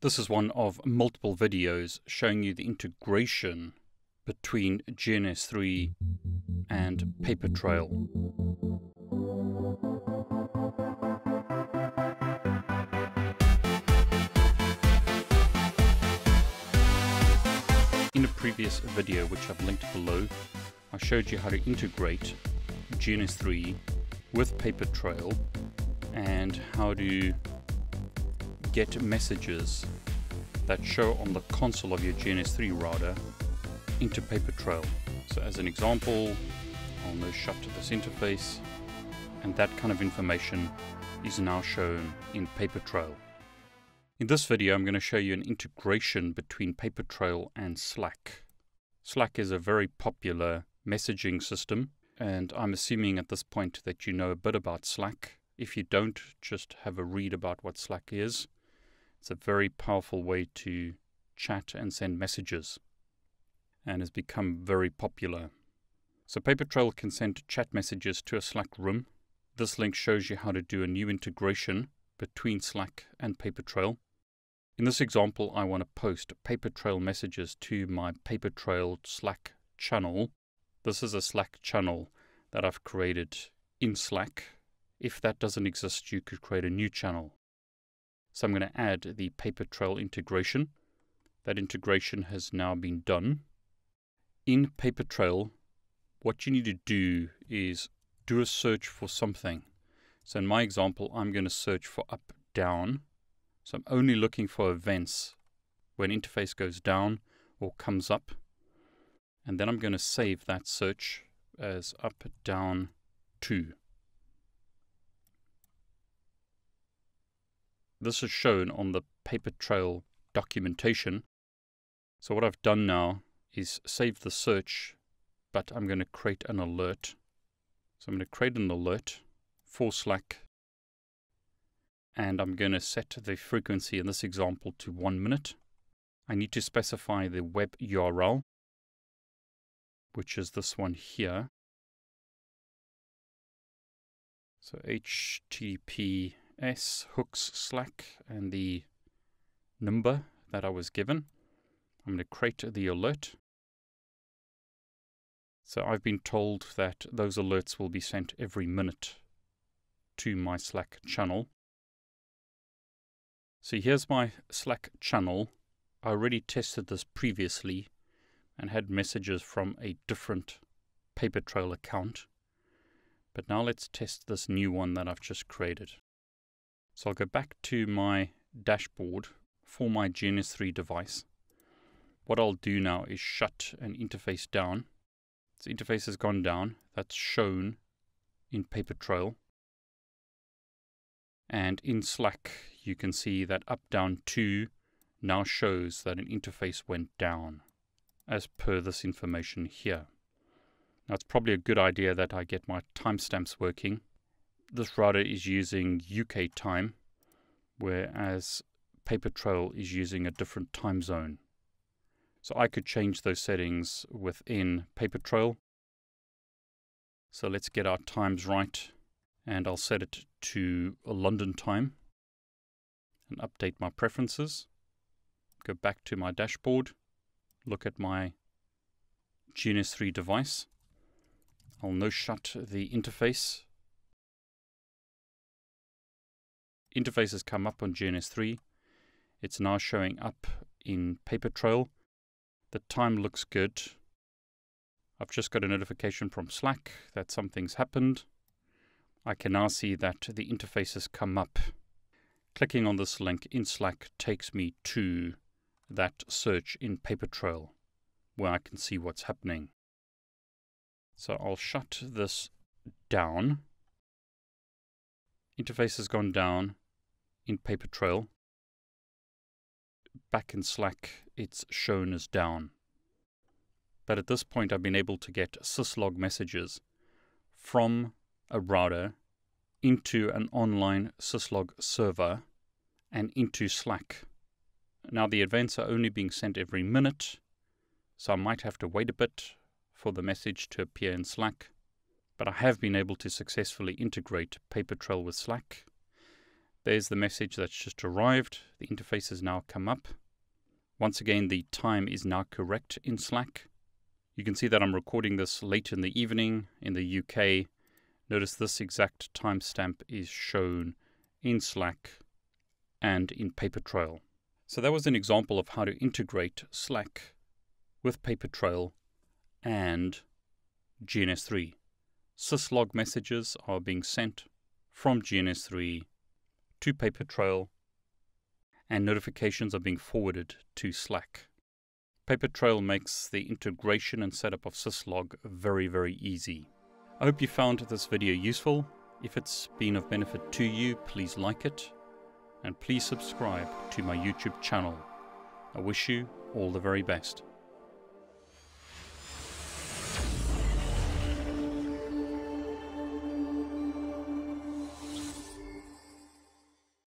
This is one of multiple videos showing you the integration between GNS3 and Papertrail. In a previous video, which I've linked below, I showed you how to integrate GNS3 with Papertrail and how to get messages that show on the console of your GNS3 router into Papertrail. So as an example, I'll now shut to this interface, and that kind of information is now shown in Papertrail. In this video, I'm going to show you an integration between Papertrail and Slack. Slack is a very popular messaging system, and I'm assuming at this point that you know a bit about Slack. If you don't, just have a read about what Slack is. It's a very powerful way to chat and send messages, and has become very popular. So Papertrail can send chat messages to a Slack room. This link shows you how to do a new integration between Slack and Papertrail. In this example, I want to post Papertrail messages to my Papertrail Slack channel. This is a Slack channel that I've created in Slack. If that doesn't exist, you could create a new channel. So I'm going to add the Papertrail integration. That integration has now been done. In Papertrail, what you need to do is do a search for something. So in my example, I'm going to search for up, down. So I'm only looking for events when interface goes down or comes up. And then I'm going to save that search as up, down, to. This is shown on the Papertrail documentation. So what I've done now is save the search, but I'm going to create an alert. So I'm going to create an alert for Slack, and I'm going to set the frequency in this example to 1 minute. I need to specify the web URL, which is this one here. So https hooks slack and the number that I was given. I'm going to create the alert. So I've been told that those alerts will be sent every minute to my Slack channel. So here's my Slack channel. I already tested this previously and had messages from a different Papertrail account. But now let's test this new one that I've just created. So I'll go back to my dashboard for my GNS3 device. What I'll do now is shut an interface down. So interface has gone down. That's shown in Papertrail. And in Slack, you can see that up, down, to now shows that an interface went down, as per this information here. Now, it's probably a good idea that I get my timestamps working. This router is using UK time, whereas Papertrail is using a different time zone. So I could change those settings within Papertrail. So let's get our times right, and I'll set it to London time and update my preferences. Go back to my dashboard, look at my GNS3 device. I'll now shut the interface. Interface has come up on GNS3. It's now showing up in Papertrail. The time looks good. I've just got a notification from Slack that something's happened. I can now see that the interface has come up. Clicking on this link in Slack takes me to that search in Papertrail, where I can see what's happening. So I'll shut this down. Interface has gone down in Papertrail. Back in Slack, it's shown as down. But at this point, I've been able to get Syslog messages from a router into an online Syslog server and into Slack. Now, the events are only being sent every minute, so I might have to wait a bit for the message to appear in Slack. But I have been able to successfully integrate Papertrail with Slack, There's the message that's just arrived. The interface has now come up. Once again, the time is now correct in Slack. You can see that I'm recording this late in the evening in the UK. Notice this exact timestamp is shown in Slack and in Papertrail. So that was an example of how to integrate Slack with Papertrail and GNS3. Syslog messages are being sent from GNS3 to Papertrail, and notifications are being forwarded to Slack. Papertrail makes the integration and setup of Syslog very, very easy. I hope you found this video useful. If it's been of benefit to you, please like it, and please subscribe to my YouTube channel. I wish you all the very best.